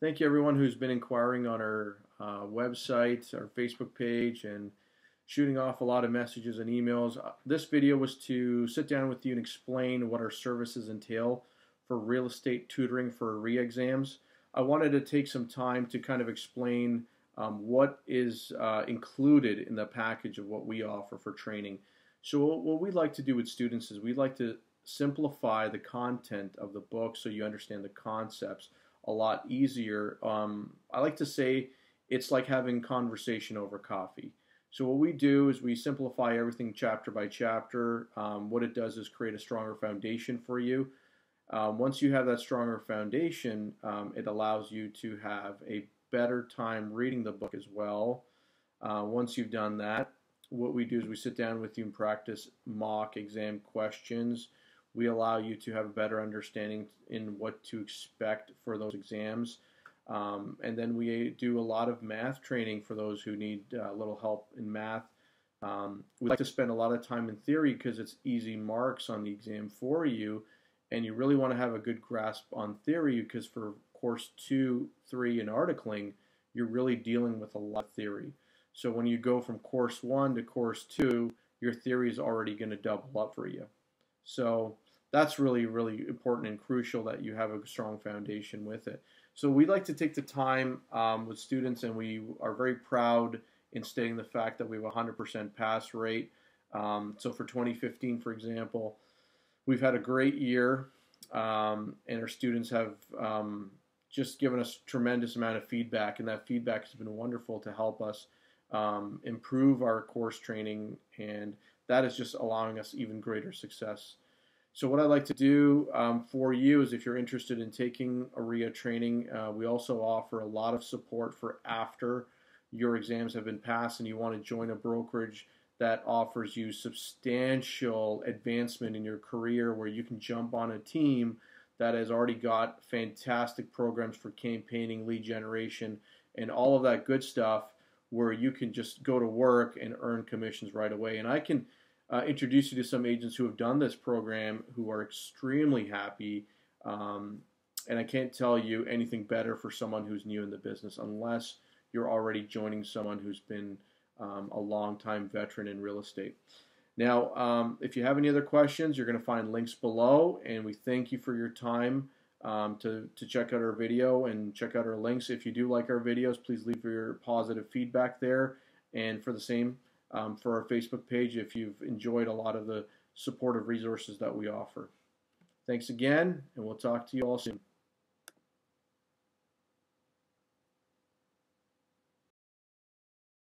Thank you everyone who's been inquiring on our website, our Facebook page, and shooting off a lot of messages and emails. This video was to sit down with you and explain what our services entail for real estate tutoring for OREA exams. I wanted to take some time to kind of explain what is included in the package of what we offer for training. So what we like to do with students is we like to simplify the content of the book so you understand the concepts a lot easier. I like to say it's like having conversation over coffee. So what we do is we simplify everything chapter by chapter. What it does is create a stronger foundation for you. Once you have that stronger foundation, it allows you to have a better time reading the book as well. Once you've done that, what we do is we sit down with you and practice mock exam questions. We allow you to have a better understanding in what to expect for those exams. And then we do a lot of math training for those who need a little help in math. We like to spend a lot of time in theory because it's easy marks on the exam for you, and you really want to have a good grasp on theory because for course 2, 3 and articling, you're really dealing with a lot of theory. So when you go from course 1 to course 2, your theory is already going to double up for you. So that's really, really important and crucial that you have a strong foundation with it. So we like to take the time with students, and we are very proud in stating the fact that we have a 100% pass rate. So for 2015, for example, we've had a great year, and our students have just given us a tremendous amount of feedback, and that feedback has been wonderful to help us improve our course training, and that is just allowing us even greater success. So what I'd like to do for you is if you're interested in taking OREA training, we also offer a lot of support for after your exams have been passed and you want to join a brokerage that offers you substantial advancement in your career, where you can jump on a team that has already got fantastic programs for campaigning, lead generation, and all of that good stuff, where you can just go to work and earn commissions right away. And I can introduce you to some agents who have done this program who are extremely happy, and I can't tell you anything better for someone who's new in the business, unless you're already joining someone who's been a long-time veteran in real estate. Now, if you have any other questions, you're going to find links below, and we thank you for your time to check out our video and check out our links. If you do like our videos, please leave your positive feedback there, and for the same for our Facebook page if you've enjoyed a lot of the supportive resources that we offer. Thanks again, and we'll talk to you all soon.